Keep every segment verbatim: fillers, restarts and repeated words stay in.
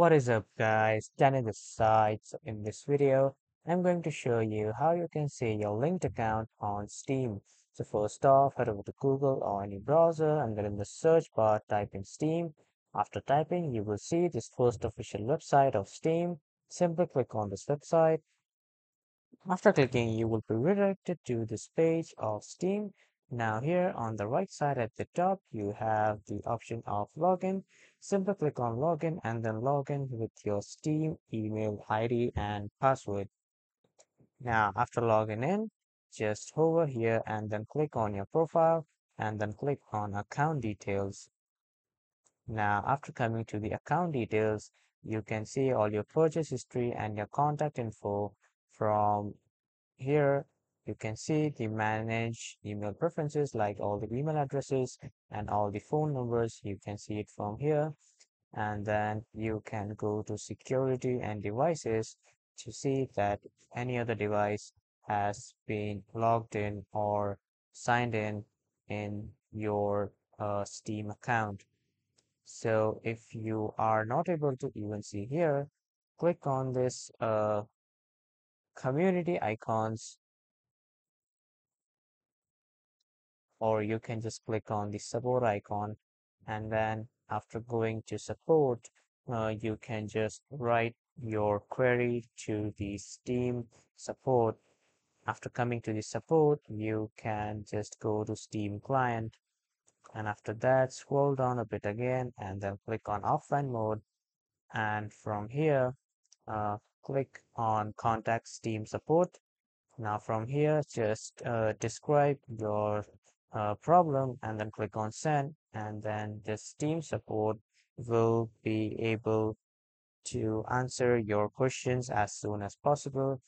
What is up guys, Danny the Sides. In this video, I'm going to show you how you can see your linked account on Steam. So first off, head over to Google or any browser and then in the search bar type in Steam. After typing, you will see this first official website of Steam. Simply click on this website. After clicking, you will be redirected to this page of Steam. Now here on the right side at the top, you have the option of login. Simply click on login and then login with your Steam email I D and password. Now after logging in, just hover here and then click on your profile and then click on account details. Now after coming to the account details, you can see all your purchase history and your contact info. From here, you can see the manage email preferences, like all the email addresses and all the phone numbers. You can see it from here. And then you can go to security and devices to see that any other device has been logged in or signed in in your uh, Steam account. So if you are not able to even see here, click on this uh, community icons, or you can just click on the support icon, and then after going to support, uh, you can just write your query to the Steam support. After coming to the support, you can just go to Steam client, and after that scroll down a bit again and then click on offline mode, and from here uh, click on contact Steam support. Now from here, just uh, describe your Uh, problem and then click on send, and then the Steam support will be able to answer your questions as soon as possible.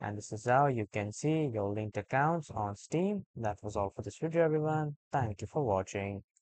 And this is how you can see your linked accounts on Steam. That was all for this video everyone. Thank you for watching.